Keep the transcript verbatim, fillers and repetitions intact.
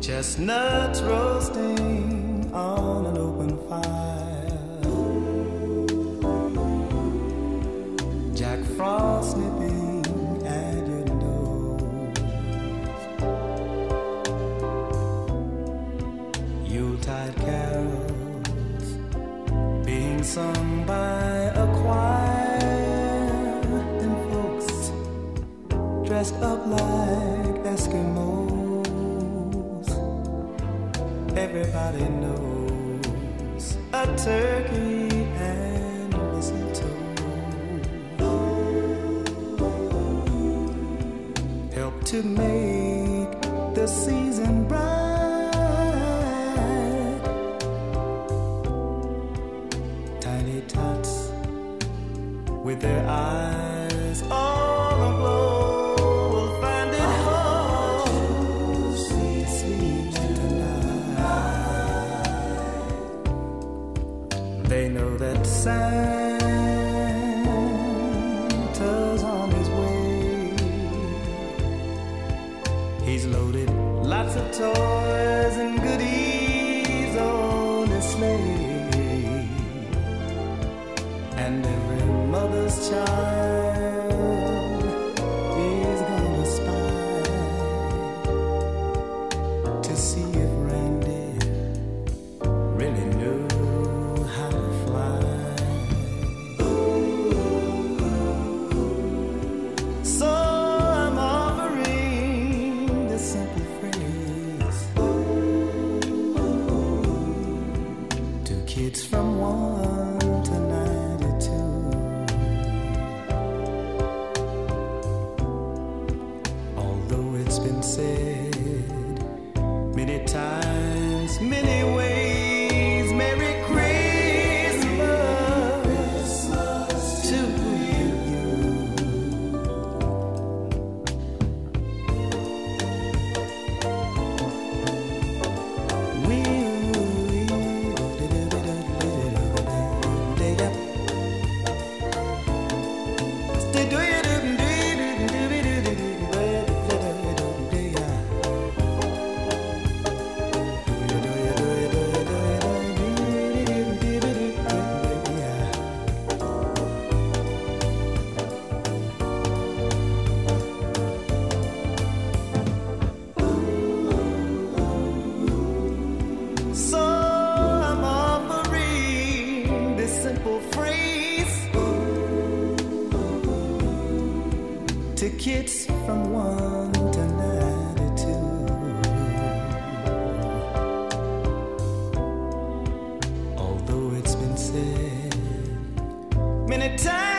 Chestnuts roasting on an open fire, Jack Frost nipping at your nose, Yuletide carols being sung by a choir, and folks dressed up like Eskimos. Everybody knows a turkey and mistletoe help to make the season bright. Tiny tots with their eyes all aglow. They know that Santa's on his way. He's loaded lots of toys and goodies on his sleigh. And every mother's child is gonna spy to see if reindeer really knew. Kids from one to ninety-two. Although it's been said many times, many ways, Merry Christmas, Merry Christmas to you. We to kids from one to ninety-two. Although it's been said many times.